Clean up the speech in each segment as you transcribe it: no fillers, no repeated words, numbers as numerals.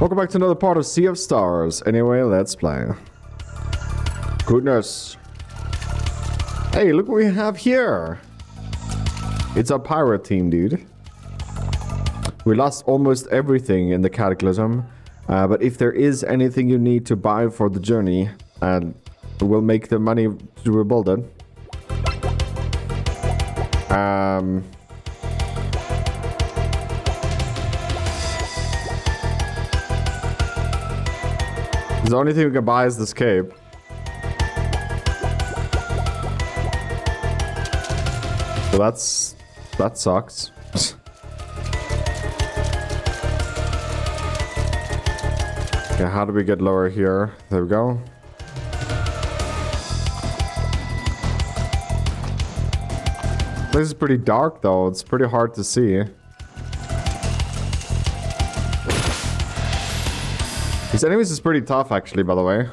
Welcome back to another part of Sea of Stars. Anyway, let's play. Goodness. Hey, look what we have here. It's our pirate team, dude. We lost almost everything in the Cataclysm. But if there is anything you need to buy for the journey, we'll make the money to rebuild it. The only thing we can buy is this cape. So that sucks. Okay, how do we get lower here? There we go. This is pretty dark though, it's pretty hard to see. These enemies is pretty tough actually, by the way.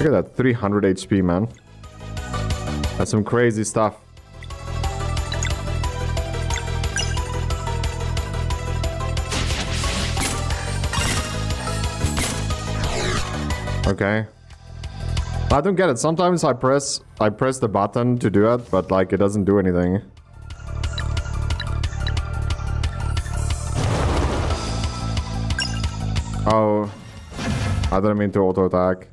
Look at that, 300 HP, man. That's some crazy stuff. Okay. I don't get it. Sometimes I press the button to do it, but like it doesn't do anything. Oh, I didn't mean to auto attack.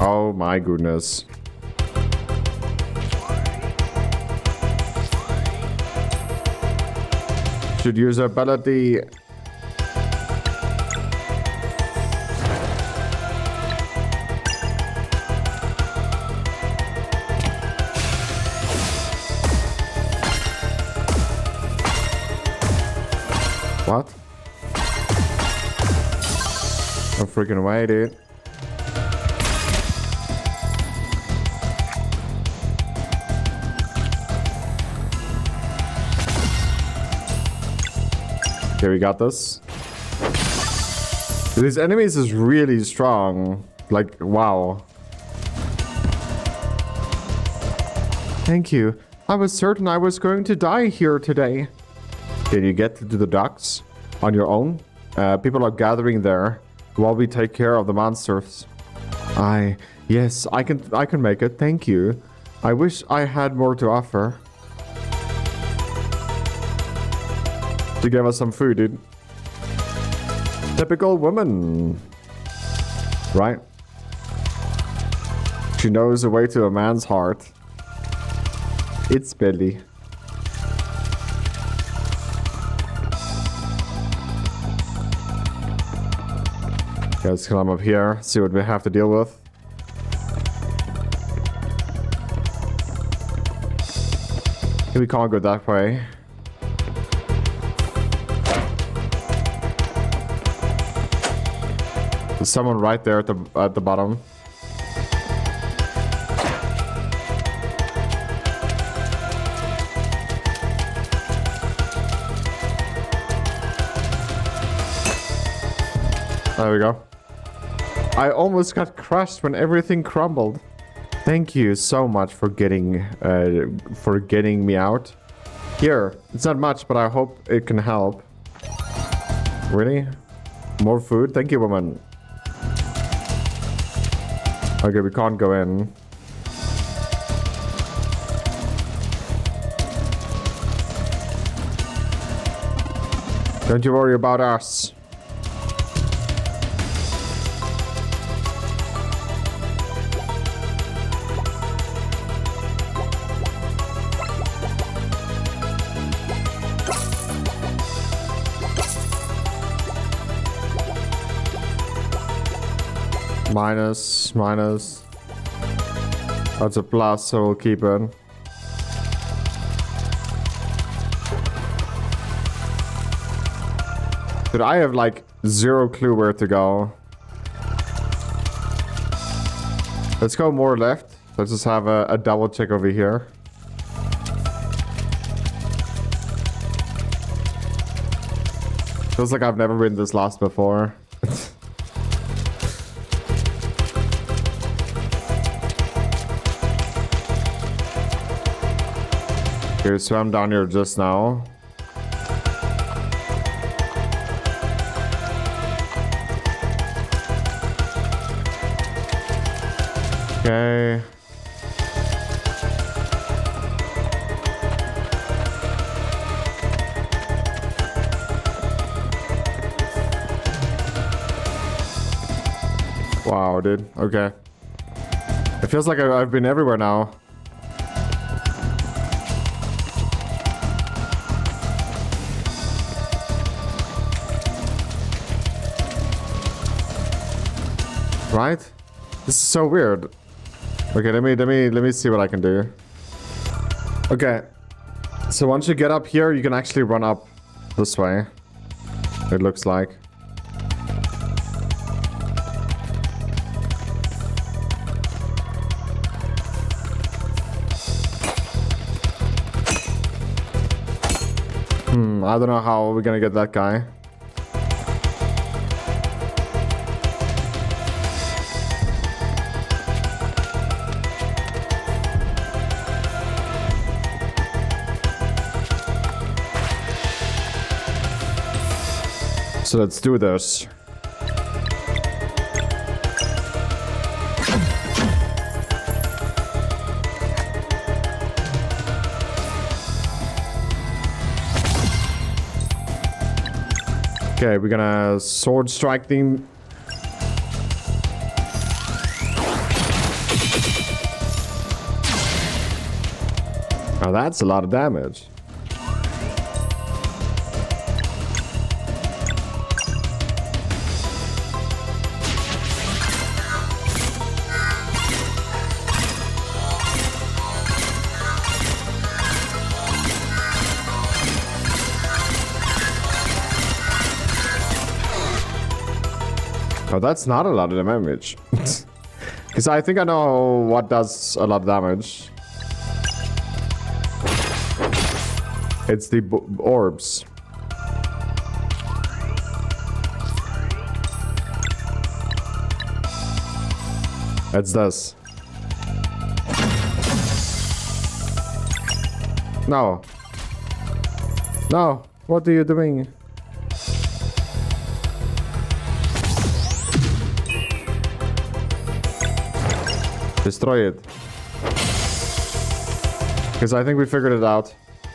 Oh my goodness. Should use ability. What? No freaking way, dude. Okay, we got this. These enemies is really strong. Like, wow. Thank you. I was certain I was going to die here today. Can you get to the docks on your own? People are gathering there while we take care of the monsters. Yes, I can make it. Thank you. I wish I had more to offer. To give us some food, dude. Typical woman. Right? She knows the way to a man's heart. It's belly. Okay, let's climb up here. See what we have to deal with. We can't go that way. Someone right there at the bottom. There we go. I almost got crushed when everything crumbled. Thank you so much for getting me out. Here, it's not much, but I hope it can help. Really? More food? Thank you, woman. Okay, we can't go in. Don't you worry about us. Minus. That's a plus, so we'll keep it. Dude, I have like zero clue where to go. Let's go more left. Let's just have a double check over here. Feels like I've never been this lost before. Okay, so I'm down here just now. Okay. Wow, dude. Okay. It feels like I've been everywhere now. Right? This is so weird. Okay, let me see what I can do. Okay. So once you get up here, you can actually run up this way. It looks like. I don't know how we're gonna get that guy. So let's do this. Okay, we're gonna sword strike them. Oh, that's a lot of damage. Oh, that's not a lot of damage. Because I think I know what does a lot of damage. It's the orbs. It's this. No. No. What are you doing? Destroy it. Because I think we figured it out.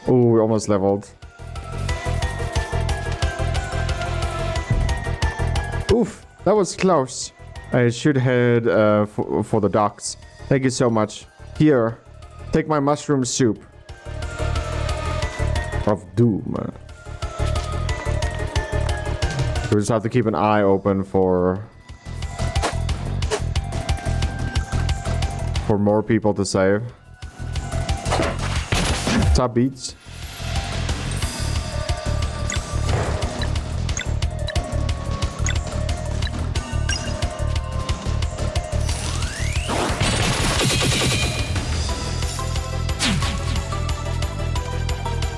Ooh, we almost leveled. Oof, that was close. I should head for the docks. Thank you so much. Here, take my mushroom soup. Of doom. We just have to keep an eye open for... for more people to save. Top beats.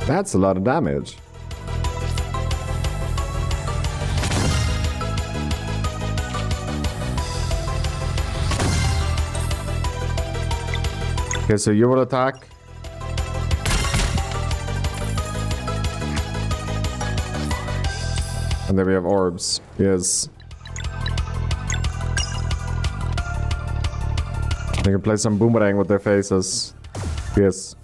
That's a lot of damage. Okay, so you will attack. And then we have orbs. Yes. They can play some boomerang with their faces. Yes.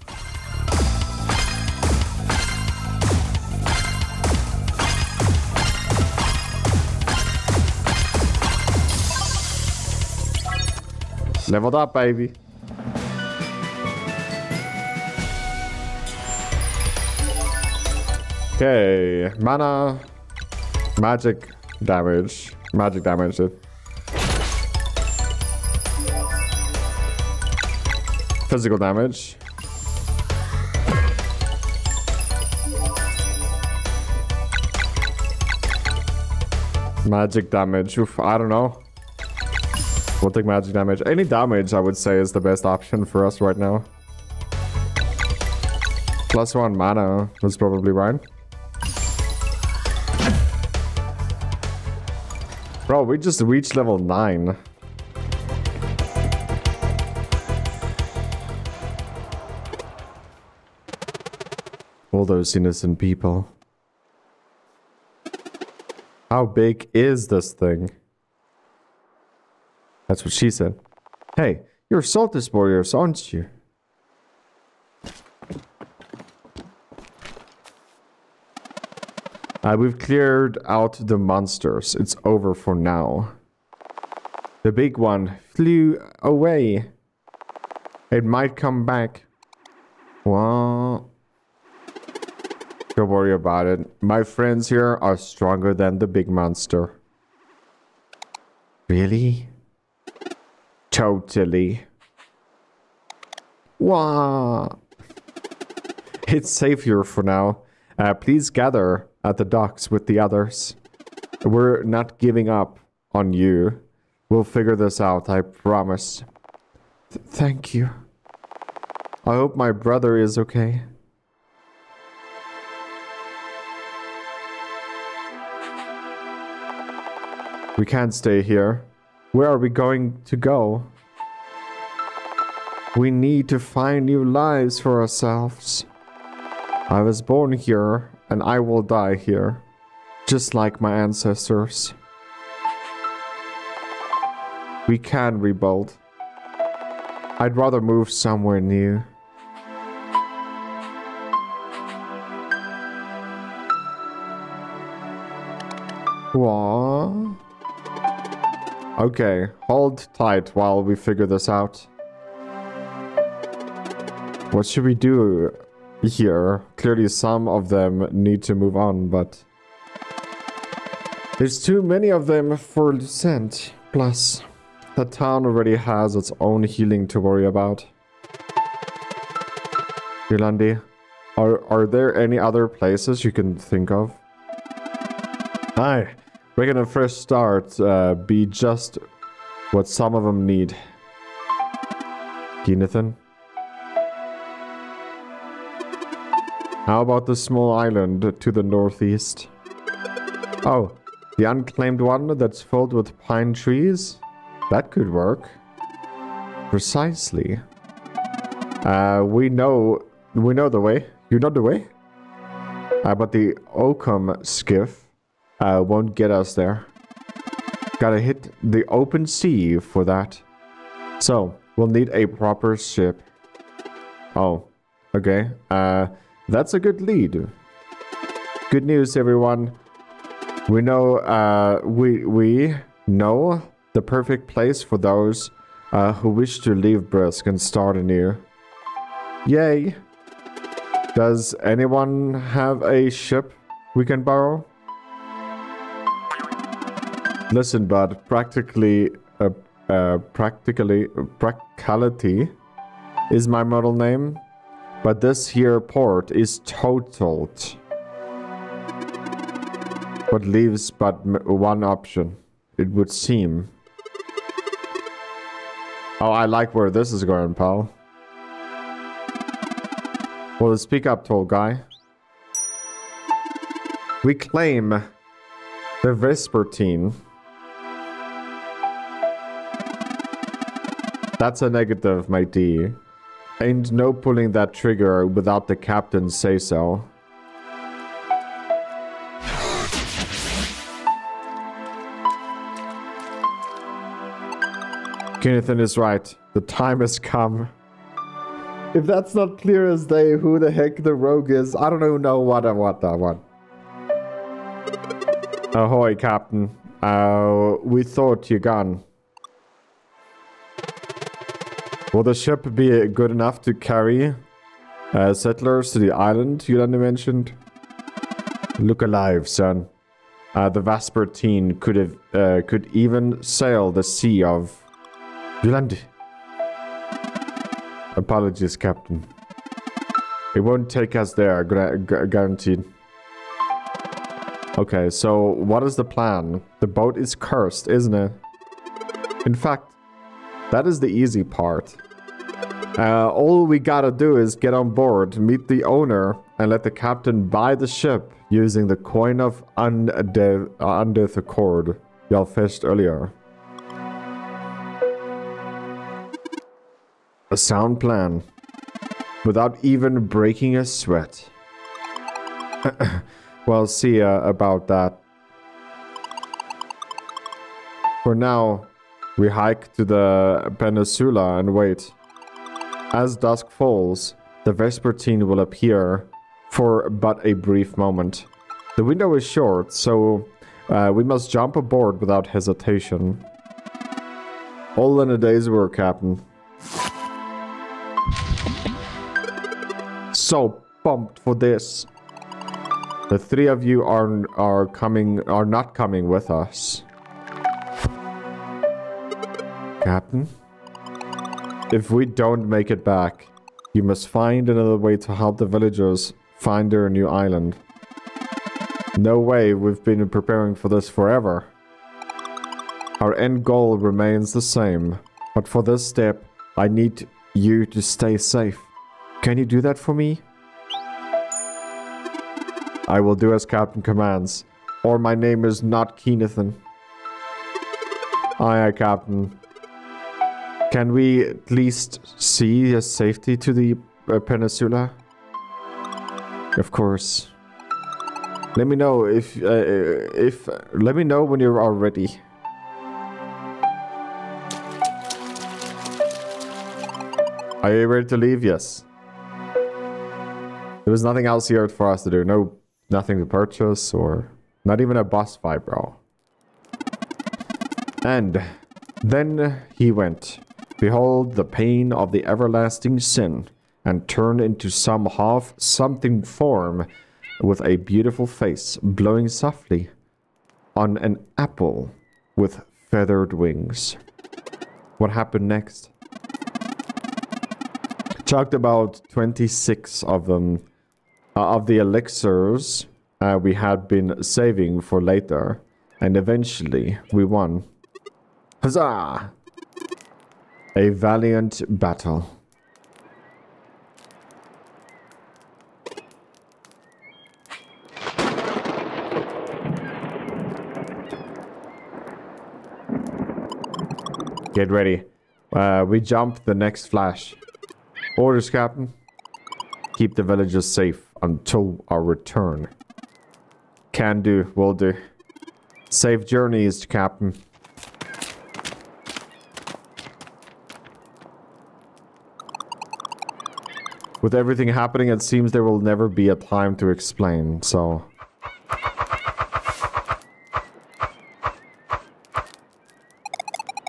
Leveled up, baby. Okay, mana, magic damage, dude. Physical damage. Magic damage, oof, I don't know. We'll take magic damage. Any damage, I would say, is the best option for us right now. +1 mana, that's probably right. Bro, we just reached level 9. All those innocent people. How big is this thing? That's what she said. Hey, you're Saltus warriors, aren't you? We've cleared out the monsters. It's over for now. The big one flew away. It might come back. Well, don't worry about it. My friends here are stronger than the big monster. Really? Totally. Wow. It's safe here for now. Please gather at the docks with the others. We're not giving up on you. We'll figure this out, I promise. Thank you. I hope my brother is okay. We can't stay here. Where are we going to go? We need to find new lives for ourselves. I was born here, and I will die here, just like my ancestors. We can rebuild. I'd rather move somewhere new. Aww. Okay, hold tight while we figure this out. What should we do here? Clearly some of them need to move on, but there's too many of them for Lucent. Plus, the town already has its own healing to worry about. Yolandi, are there any other places you can think of? Aye, we're gonna fresh start be just what some of them need. Kenathan? How about the small island to the northeast? Oh, the unclaimed one that's filled with pine trees? That could work. Precisely. We know the way. You know the way? But the Oakum Skiff won't get us there. Gotta hit the open sea for that. So, we'll need a proper ship. Oh, okay. That's a good lead. Good news, everyone. We know we know the perfect place for those who wish to leave Brisk and start anew. Yay! Does anyone have a ship we can borrow? Listen, bud. Practicality is my model name. But this here port is totaled. What leaves but one option, it would seem. Oh, I like where this is going, pal. Well, speak up, tall guy. We claim the Vespertine. That's a negative, my D. Ain't no pulling that trigger without the captain say so. Kenathan is right. The time has come. If that's not clear as day who the heck the rogue is, I don't even know what that one. Ahoy, Captain. We thought you gone. Will the ship be good enough to carry settlers to the island Yolandi mentioned? Look alive, son. The Vespertine could even sail the Sea of Yolandi. Apologies, Captain. It won't take us there, guaranteed. Okay, so what is the plan? The boat is cursed, isn't it? In fact, that is the easy part. All we gotta do is get on board, meet the owner, and let the captain buy the ship using the Coin of Undeath Accord. Yalfest earlier. A sound plan. Without even breaking a sweat. Well, see about that. For now, we hike to the peninsula and wait. As dusk falls, the Vespertine will appear for but a brief moment. The window is short, so we must jump aboard without hesitation. All in a day's work, Captain. So pumped for this. The three of you are not coming with us. Captain? If we don't make it back, you must find another way to help the villagers find their new island. No way, we've been preparing for this forever. Our end goal remains the same, but for this step, I need you to stay safe. Can you do that for me? I will do as Captain commands, or my name is not Kenathan. Aye, aye, Captain. Can we at least see your safety to the peninsula? Of course. Let me know let me know when you are ready. Are you ready to leave? Yes. There was nothing else here for us to do. No, nothing to purchase or not even a boss fight, bro. And then he went. Behold the pain of the everlasting sin, and turned into some half-something form with a beautiful face, blowing softly on an apple with feathered wings. What happened next? Chugged about 26 of them, of the elixirs we had been saving for later, and eventually we won. Huzzah! A valiant battle. Get ready. We jump the next flash. Orders, Captain. Keep the villagers safe until our return. Can do. Will do. Safe journeys, Captain. With everything happening, it seems there will never be a time to explain, so...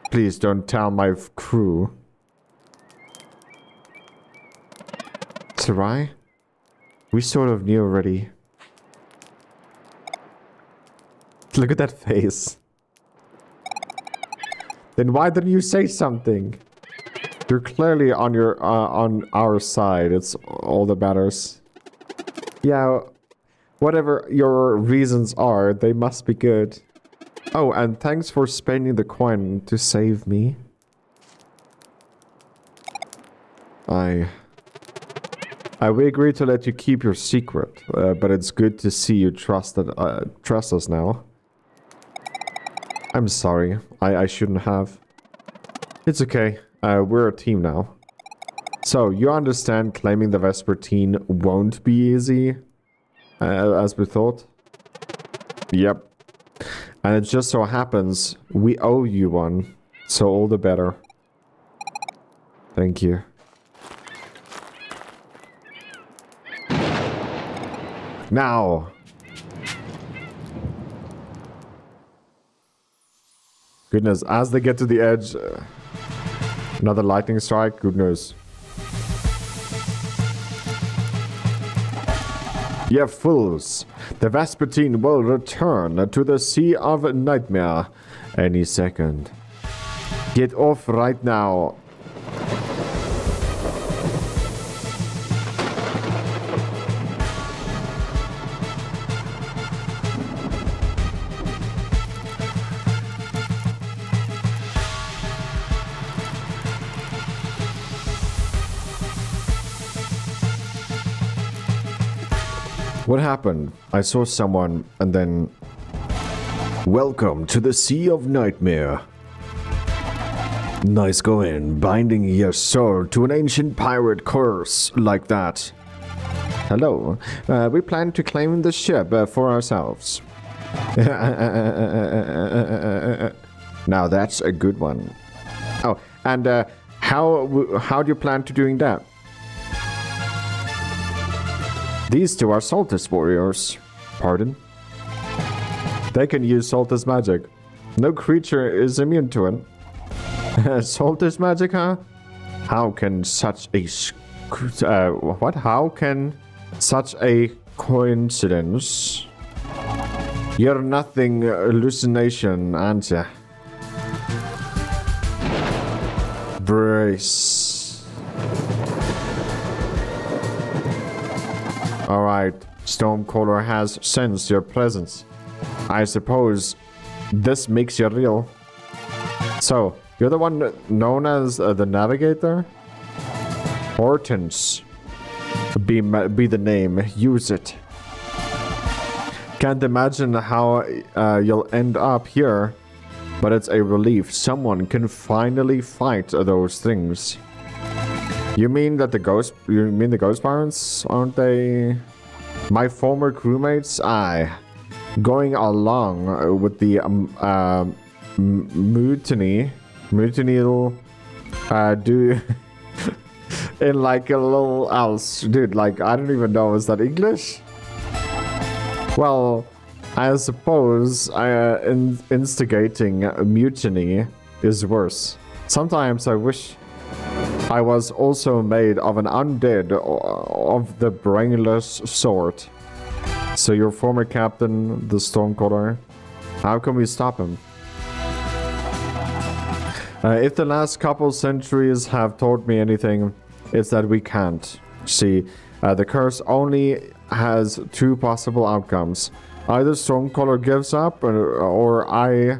Please don't tell my crew. Sarai? We sort of knew already. Look at that face. Then why didn't you say something? You're clearly on your on our side. It's all that matters. Yeah, whatever your reasons are, they must be good. Oh, and thanks for spending the coin to save me. I will agree to let you keep your secret, but it's good to see you trust us now. I'm sorry, I shouldn't have. It's okay, we're a team now. So, you understand claiming the Vespertine won't be easy, as we thought? Yep. And it just so happens, we owe you one, so all the better. Thank you. Now! Goodness, as they get to the edge... another lightning strike, good news. Ye fools! The Vespertine will return to the Sea of Nightmare any second. Get off right now! What happened? I saw someone and then... Welcome to the Sea of Nightmare. Nice going, binding your soul to an ancient pirate curse like that. Hello. We plan to claim the ship for ourselves. Now that's a good one. Oh, and how do you plan to doing that? These two are Saltus warriors. Pardon? They can use Saltus magic. No creature is immune to it. Saltus magic, huh? How can such a... what? How can such a coincidence? You're nothing hallucination, aren't ya? Brace. Alright, Stormcaller has sensed your presence. I suppose this makes you real. So, you're the one known as the Navigator? Hortense. Be the name. Use it. Can't imagine how you'll end up here, but it's a relief. Someone can finally fight those things. You mean that the ghost... You mean the ghost pirates? Aren't they... My former crewmates? Aye. Going along with the... mutiny. Mutiny... do... in like a little else. Dude, like, I don't even know. Is that English? Well, I suppose instigating a mutiny is worse. Sometimes I wish... I was also made of an undead of the brainless sort. So your former captain, the Stormcaller, how can we stop him? If the last couple centuries have taught me anything, it's that we can't. See, the curse only has two possible outcomes. Either Stormcaller gives up or I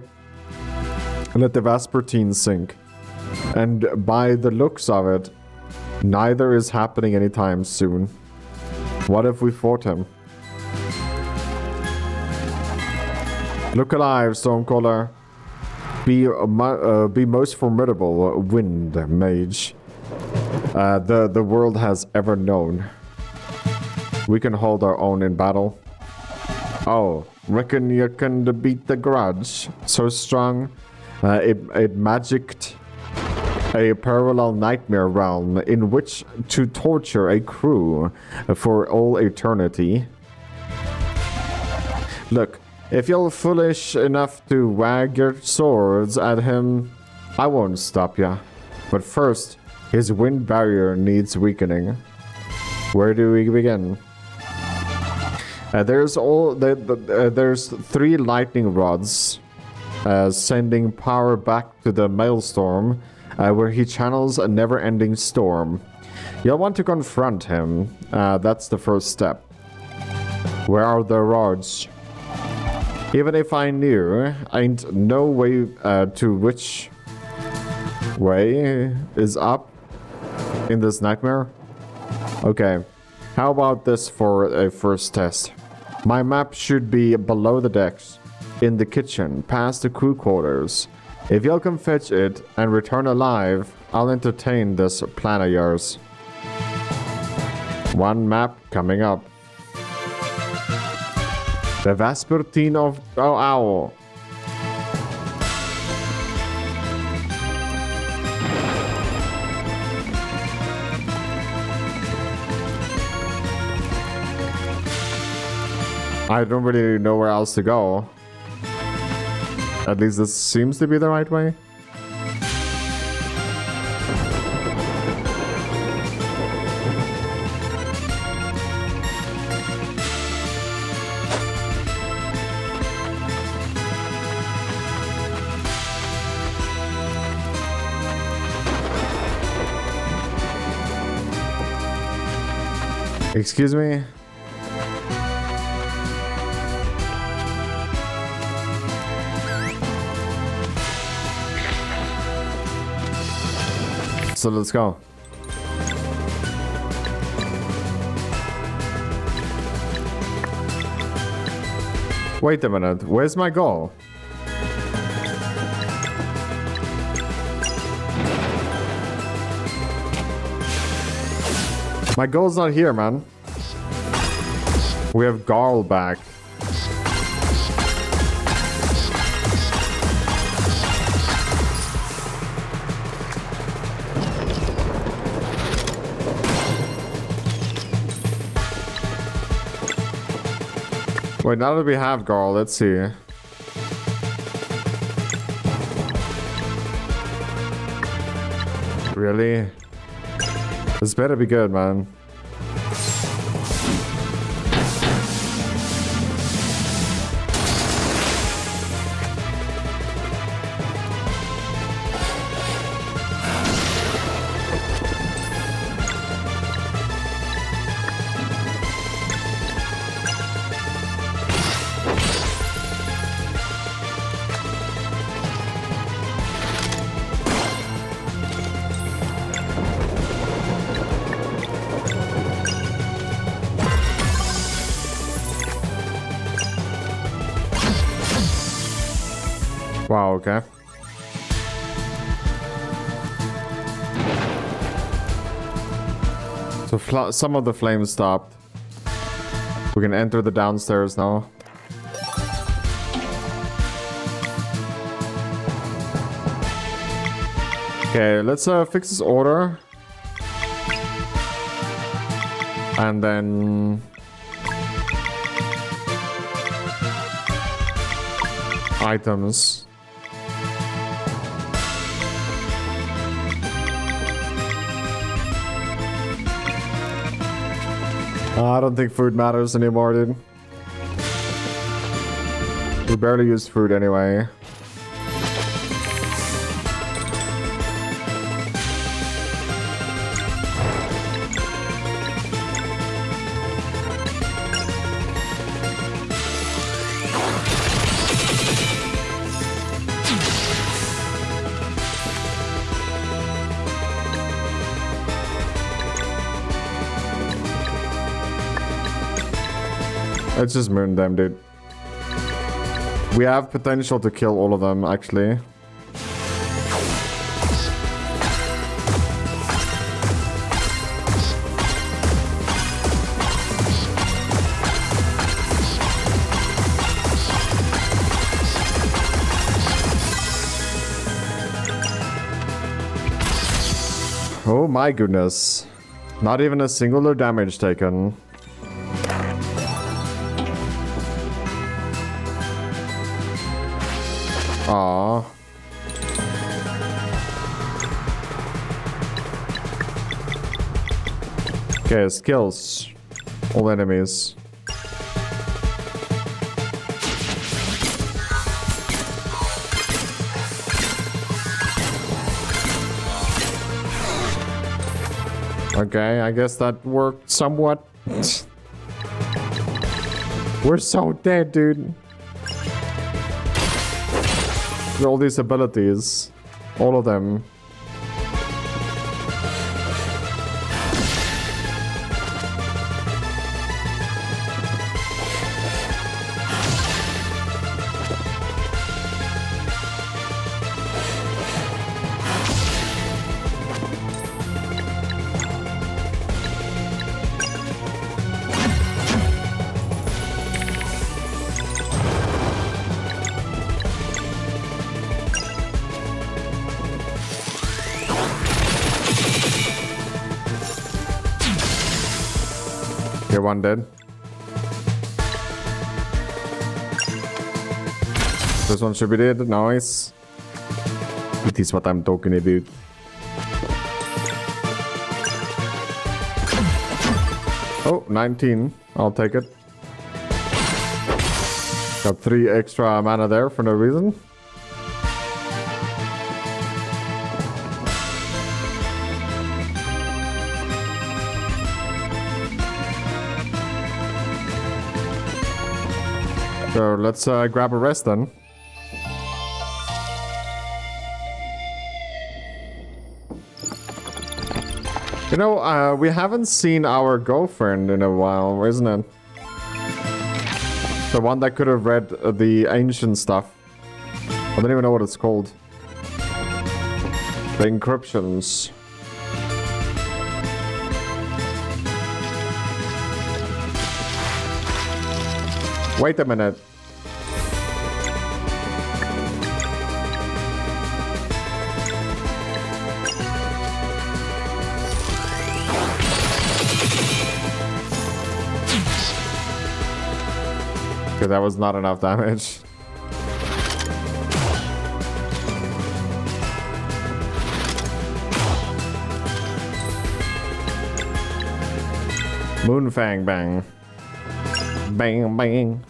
let the Vespertine sink. And by the looks of it, neither is happening anytime soon. What if we fought him? Look alive, Stormcaller. Be most formidable wind mage the world has ever known. We can hold our own in battle. Oh, reckon you can beat the grudge. So strong, it magicked. A parallel nightmare realm in which to torture a crew for all eternity. Look, if you're foolish enough to wag your swords at him, I won't stop ya. But first, his wind barrier needs weakening. Where do we begin? There's three lightning rods, sending power back to the maelstrom. Where he channels a never-ending storm. You'll want to confront him. That's the first step. Where are the rods? Even if I knew, ain't no way to which way is up in this nightmare. Okay, how about this for a first test? My map should be below the decks, in the kitchen, past the crew quarters. If y'all can fetch it and return alive, I'll entertain this plan of yours. One map coming up. The Vespertine of... Oh, ow. I don't really know where else to go. At least this seems to be the right way. Excuse me? So let's go. Wait a minute, where's my goal? My gold's not here, man. We have Garl back. Wait, now that we have Garl, let's see. Really? This better be good, man. Wow, okay. So some of the flames stopped. We can enter the downstairs now. Okay, let's fix this order. And then... items. I don't think food matters anymore, dude. We barely use food anyway. Let's just moon them, dude. We have potential to kill all of them, actually. Oh my goodness. Not even a singular damage taken. Aww. Okay, skills. All enemies. Okay, I guess that worked somewhat. We're so dead, dude. All these abilities, all of them. One dead. This one should be dead. Nice. It is what I'm talking about. Oh, 19. I'll take it. Got 3 extra mana there for no reason. So let's grab a rest then. You know, we haven't seen our girlfriend in a while, isn't it? The one that could have read the ancient stuff. I don't even know what it's called. The encryptions. Wait a minute. Okay, that was not enough damage. Moonfang bang. Bang bang.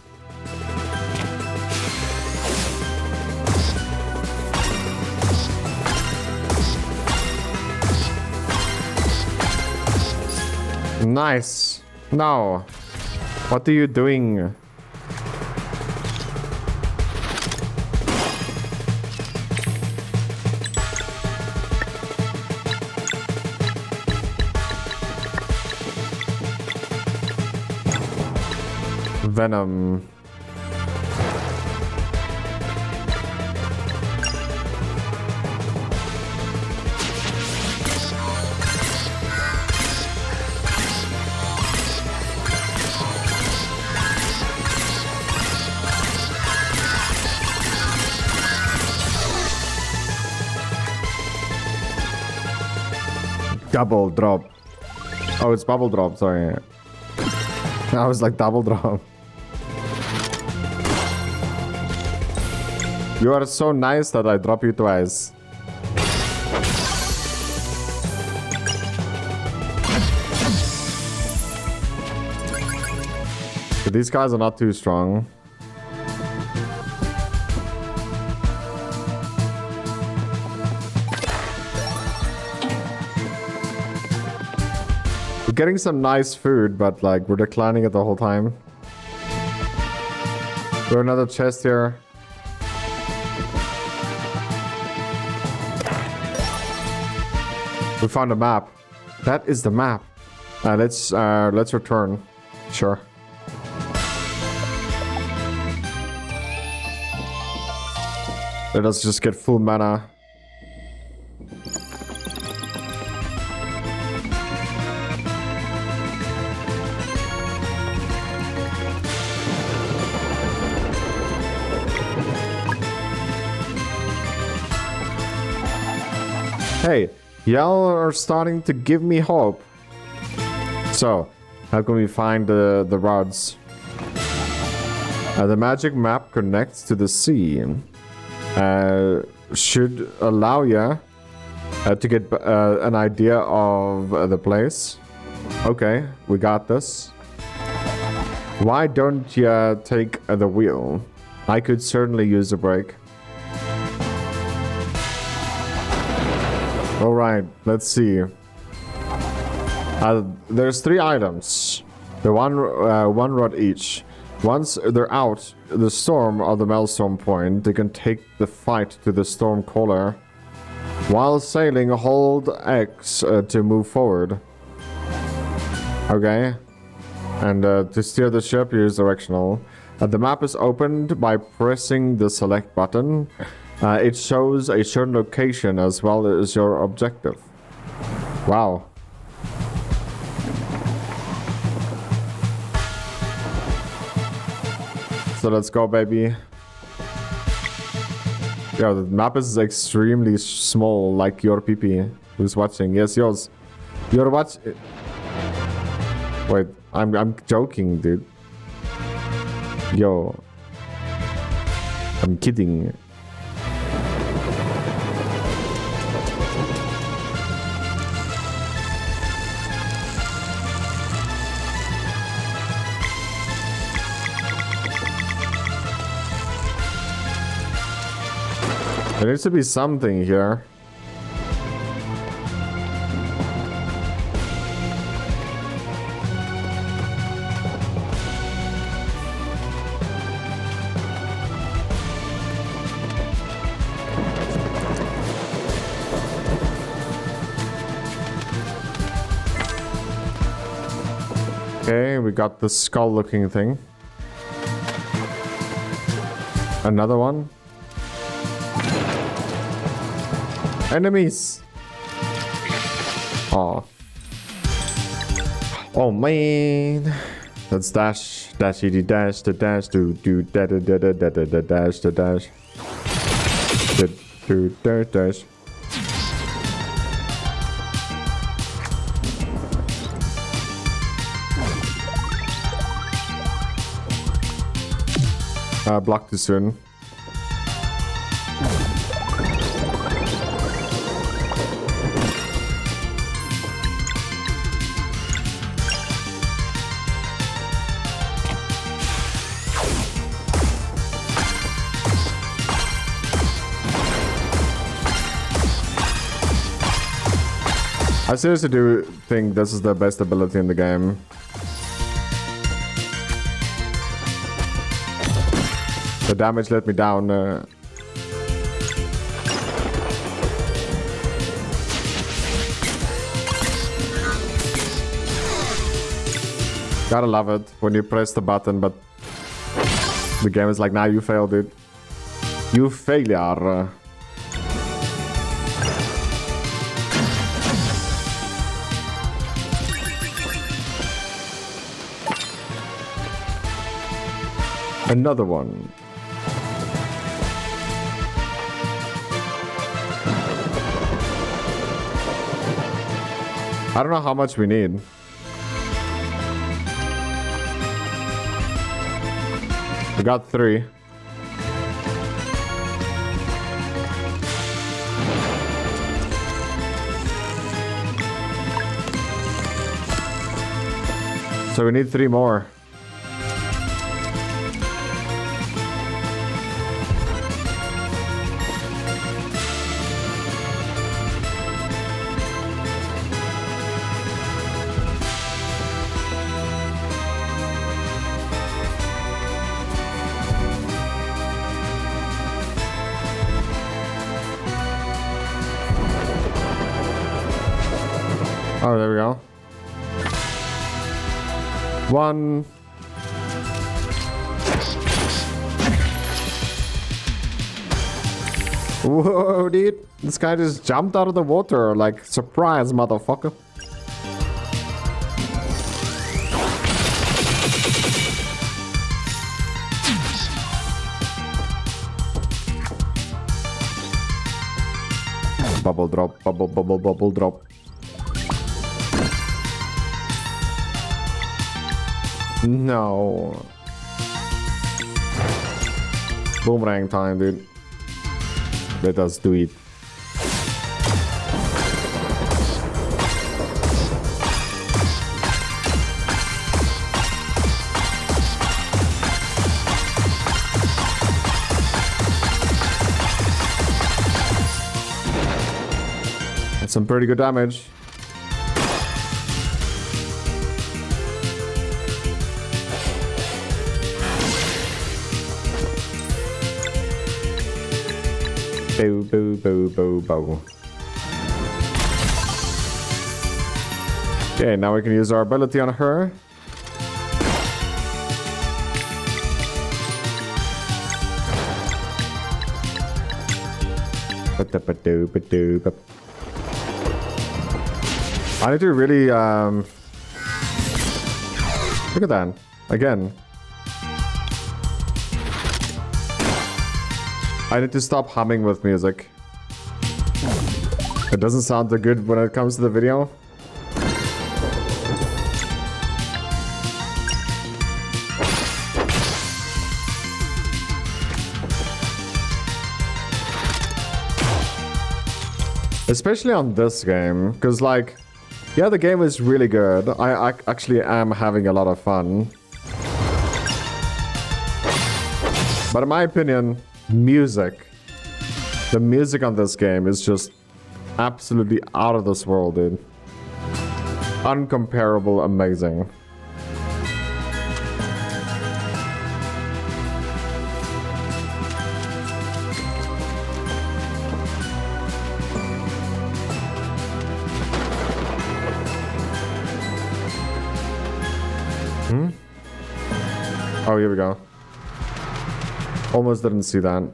Nice. Now, what are you doing? Venom. Double drop. Oh, it's bubble drop, sorry. I was like double drop. You are so nice that I drop you twice. But these guys are not too strong. We're getting some nice food, but like we're declining it the whole time. There's another chest here. We found a map. That is the map. Let's return. Sure. Let us just get full mana. Hey. Y'all are starting to give me hope. So, how can we find the rods? The magic map connects to the sea. Should allow you to get an idea of the place. Okay, we got this. Why don't you take the wheel? I could certainly use a break. All right, let's see. There's 3 items. The one rod each. Once they're out, the storm of the maelstrom point, they can take the fight to the Stormcaller. While sailing, hold X to move forward. Okay. And to steer the ship, use directional. The map is opened by pressing the select button. It shows a certain location as well as your objective. Wow. So let's go, baby. Yeah, the map is extremely small, like your PP. Who's watching? Yes, yours. You're watching. Wait, I'm joking, dude. Yo. I'm kidding. There needs to be something here. Okay, we got the skull looking thing. Another one. Enemies! Oh. Oh man. That's dash, dash, ed, dash, to dash, do, do, da, da, da, da, da, da, da, dash, to dash, da, do, da, dash. I blocked this one. I seriously do think this is the best ability in the game. The damage let me down. Gotta love it when you press the button, but the game is like, nah, you failed it. You failure. Another one. I don't know how much we need. We got 3. So we need 3 more. Oh, there we go. 1. Whoa, dude. This guy just jumped out of the water. Like, surprise, motherfucker. Bubble drop, bubble, bubble, bubble drop. No. Boomerang time, dude. Let us do it. That's some pretty good damage. Boo, boo, boo, boo, boo. Okay, now we can use our ability on her. I need to really, look at that. Again. I need to stop humming with music. It doesn't sound that good when it comes to the video. Especially on this game, because like, yeah, the game is really good. I actually am having a lot of fun. But in my opinion, music. The music on this game is just absolutely out of this world, dude. Uncomparable, amazing. Hmm? Oh, here we go. Almost didn't see that.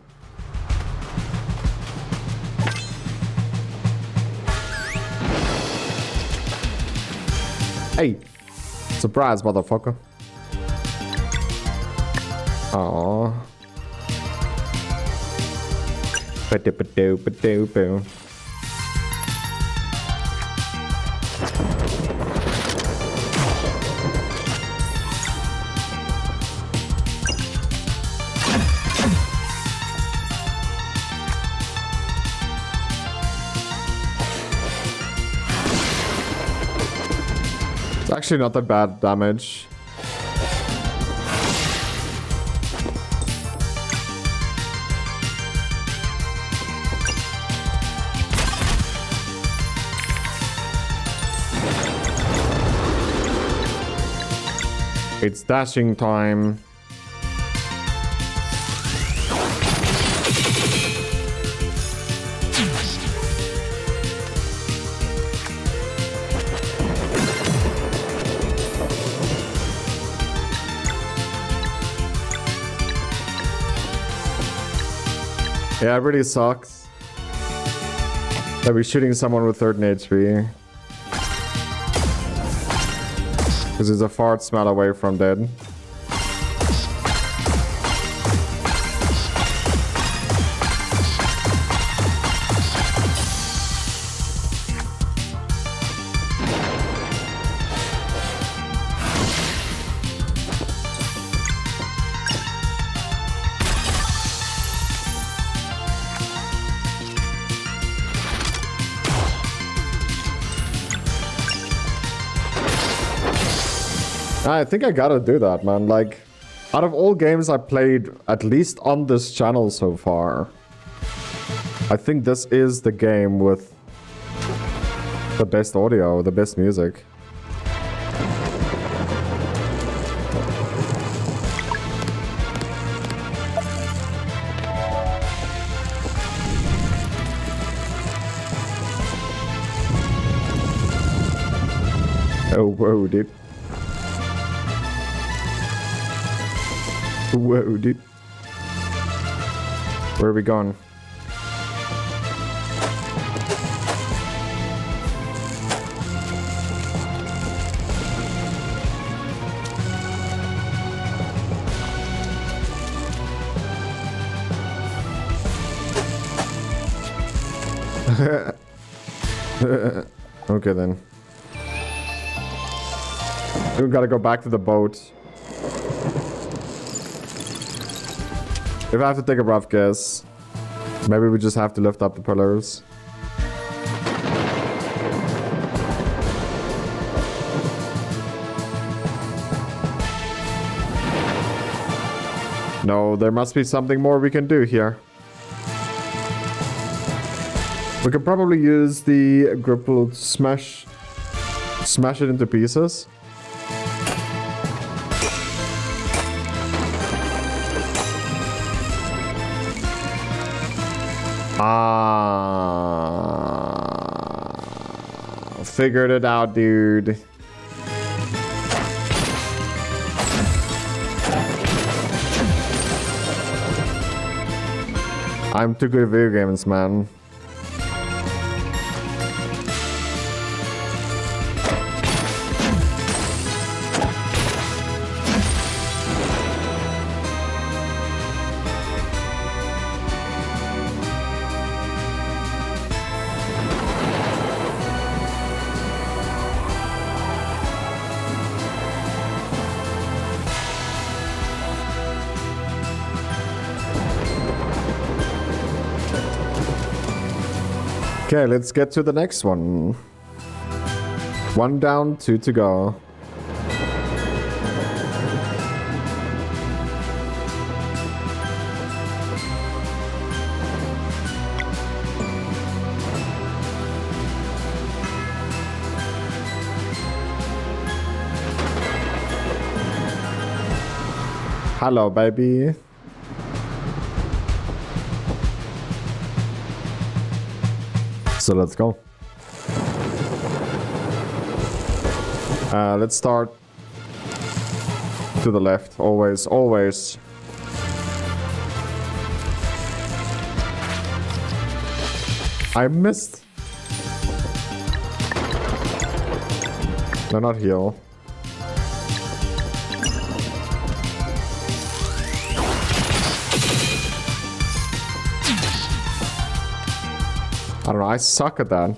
Hey! Surprise, motherfucker. Aww. Ba-do-ba-do-ba-do-boo. It's actually not that bad damage. It's dashing time. Yeah, it really sucks that we're shooting someone with 13 HP. Because it's a fart smell away from dead. I think I gotta do that, man. Like, out of all games I played, at least on this channel so far, I think this is the game with the best audio, the best music. Oh, whoa, dude. Whoa, dude. Where are we going? Okay, then. We've got to go back to the boat. If I have to take a rough guess, maybe we just have to lift up the pillars. No, there must be something more we can do here. We could probably use the grapple to smash it into pieces. Ah, figured it out, dude. I'm too good at video games, man. Okay, let's get to the next one. One down, two to go. Hello, baby. So let's go. Let's start to the left. Always, always. I missed. No, not heal. I don't know, I suck at that.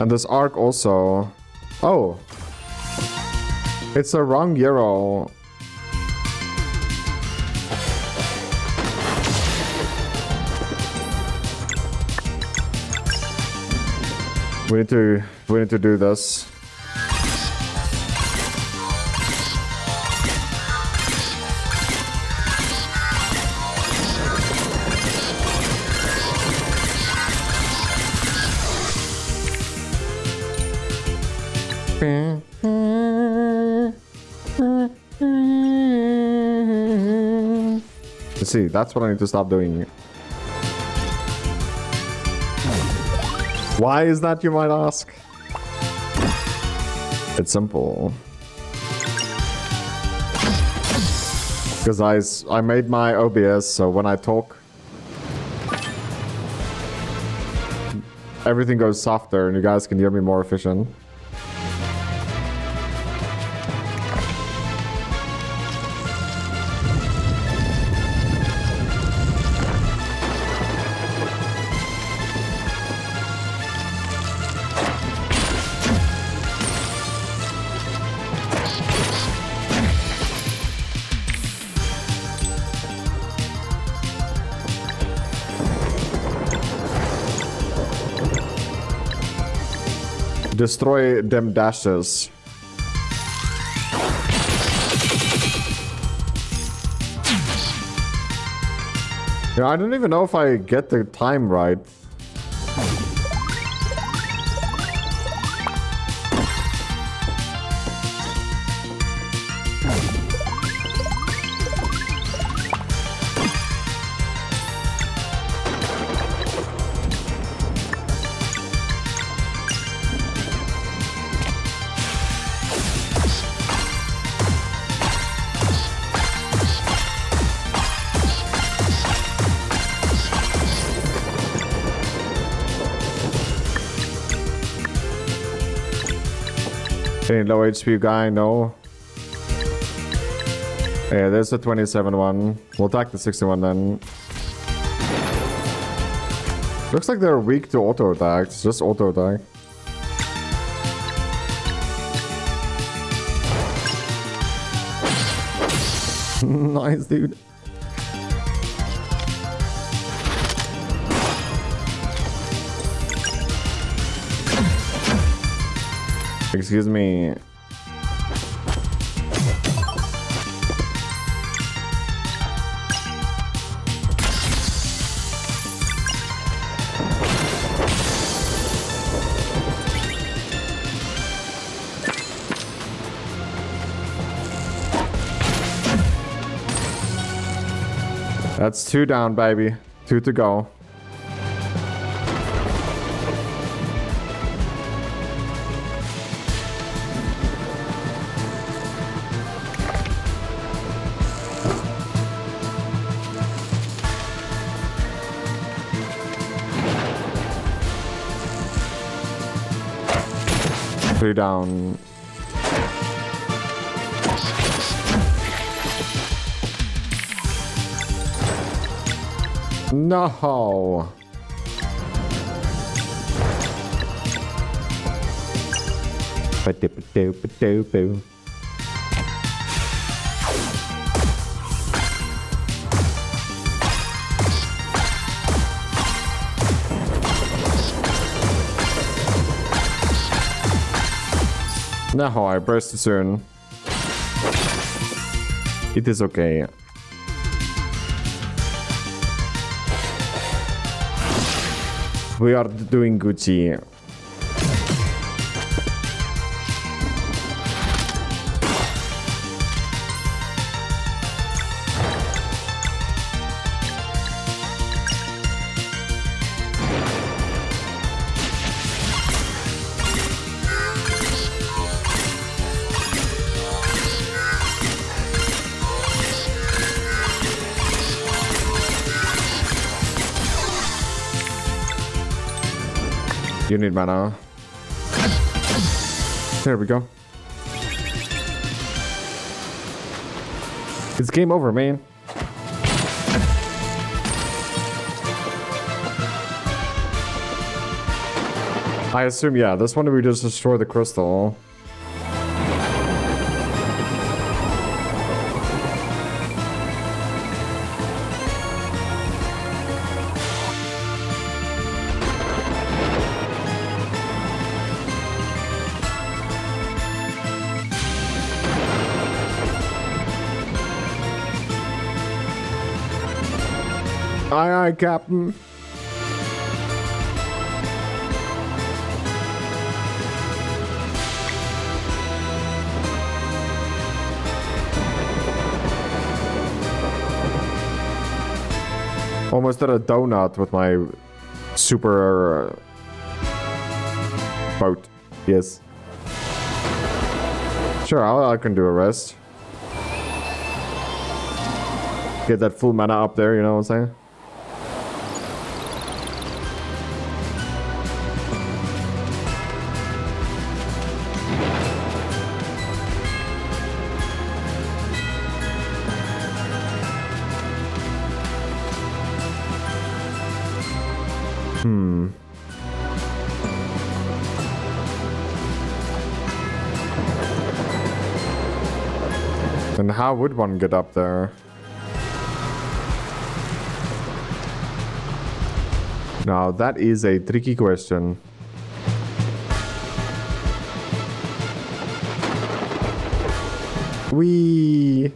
And this arc also... Oh! It's the wrong hero. We need to do this. See, that's what I need to stop doing. Why is that, you might ask? It's simple. Because I made my OBS, so when I talk, everything goes softer and you guys can hear me more efficient. Destroy them dashes. Yeah, I don't even know if I get the time right. Any low HP guy? No. Yeah, there's the 27 one. We'll attack the 61 then. Looks like they're weak to auto attacks. Just auto attack. Nice, dude. Excuse me. That's two down, baby. Two to go. Down. No. Ba-do-ba-do-ba-do-boo. No, I burst too soon. It is okay. We are doing Gucci. You need mana. There we go. It's game over, man. I assume, yeah, this one we just destroy the crystal. Aye, aye, Captain. Almost did a donut with my super boat. Yes. Sure, I can do a rest. Get that full mana up there, you know what I'm saying? And how would one get up there? Now that is a tricky question. Wee.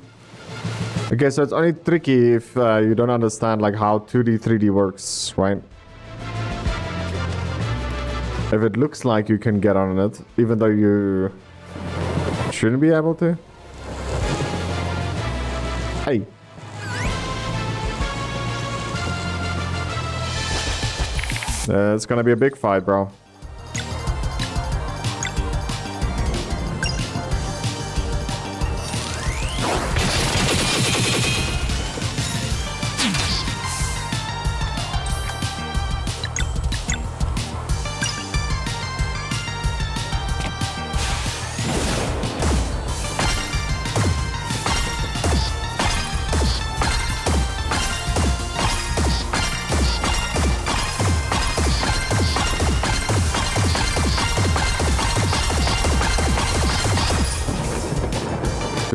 Okay, so it's only tricky if you don't understand like how 2D, 3D works, right? If it looks like you can get on it, even though you shouldn't be able to. Hey. It's gonna be a big fight, bro.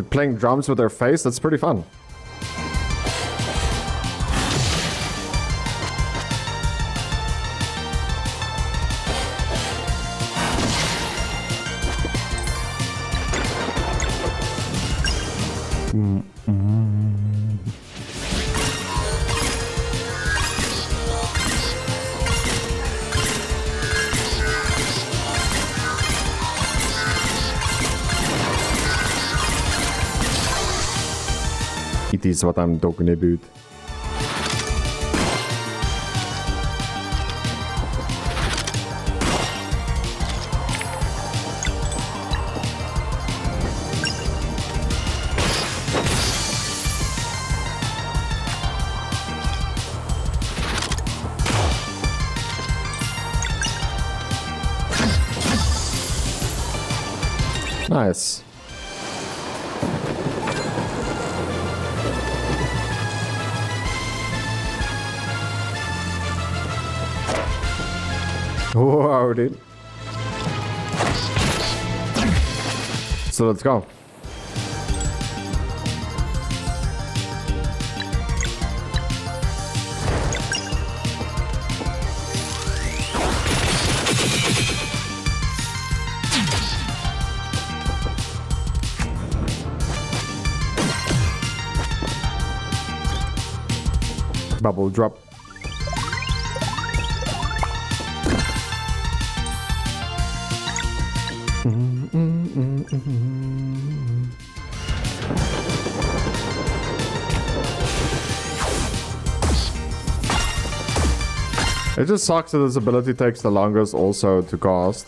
Playing drums with their face, that's pretty fun. It is what I'm talking about. Nice. Whoa, dude. So let's go. Bubble drop. It just sucks that this ability takes the longest also to cast.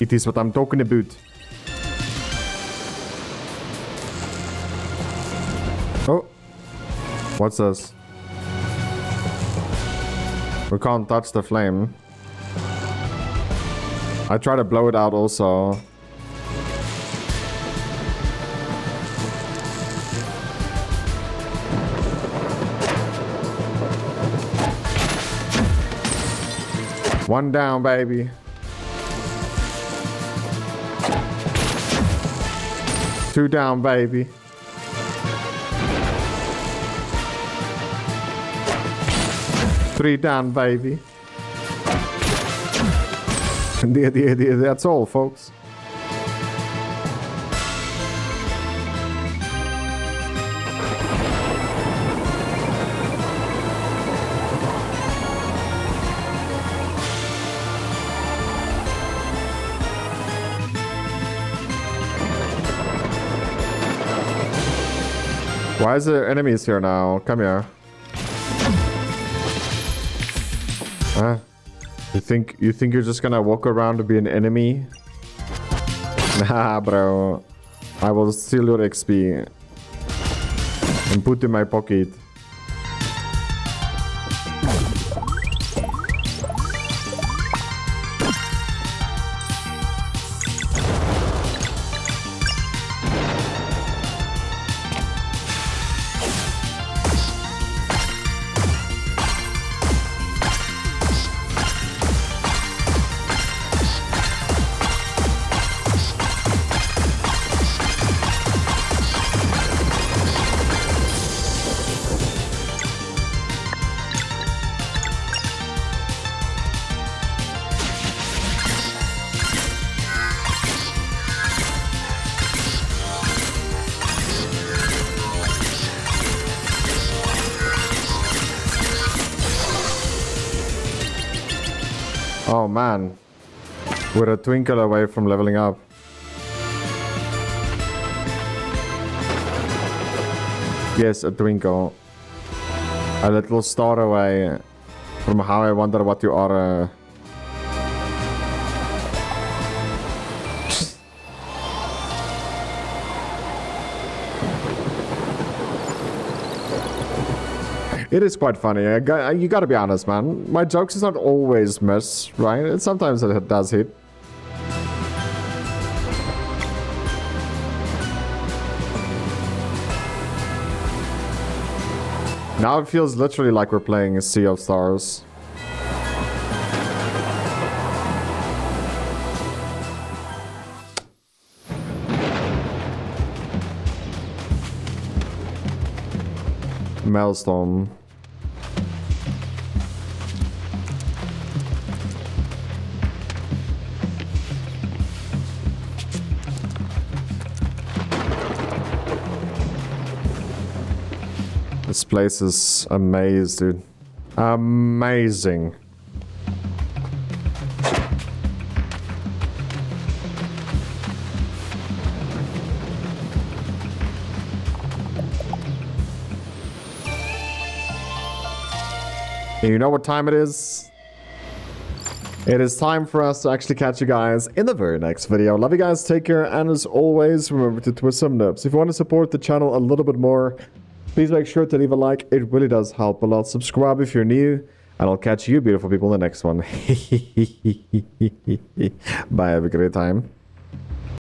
It is what I'm talking about. Oh. What's this? We can't touch the flame. I try to blow it out also. One down, baby. Two down, baby. Three down, baby. That's all, folks. Why is there enemies here now? Come here. Huh? You think you're just gonna walk around to be an enemy? Nah, bro. I will steal your XP and put it in my pocket. Oh man, we're a twinkle away from leveling up. Yes, a twinkle. A little star away from how I wonder what you are. It is quite funny. You gotta be honest, man. My jokes is not always miss, right? And sometimes it does hit. Now it feels literally like we're playing a Sea of Stars. Maelstrom. This place is amazing, dude. Amazing. And you know what time it is? It is time for us to actually catch you guys in the very next video. Love you guys, take care, and as always, remember to twist some nubs. If you want to support the channel a little bit more, please make sure to leave a like. It really does help a lot. Subscribe if you're new, and I'll catch you beautiful people in the next one. Bye, have a great time.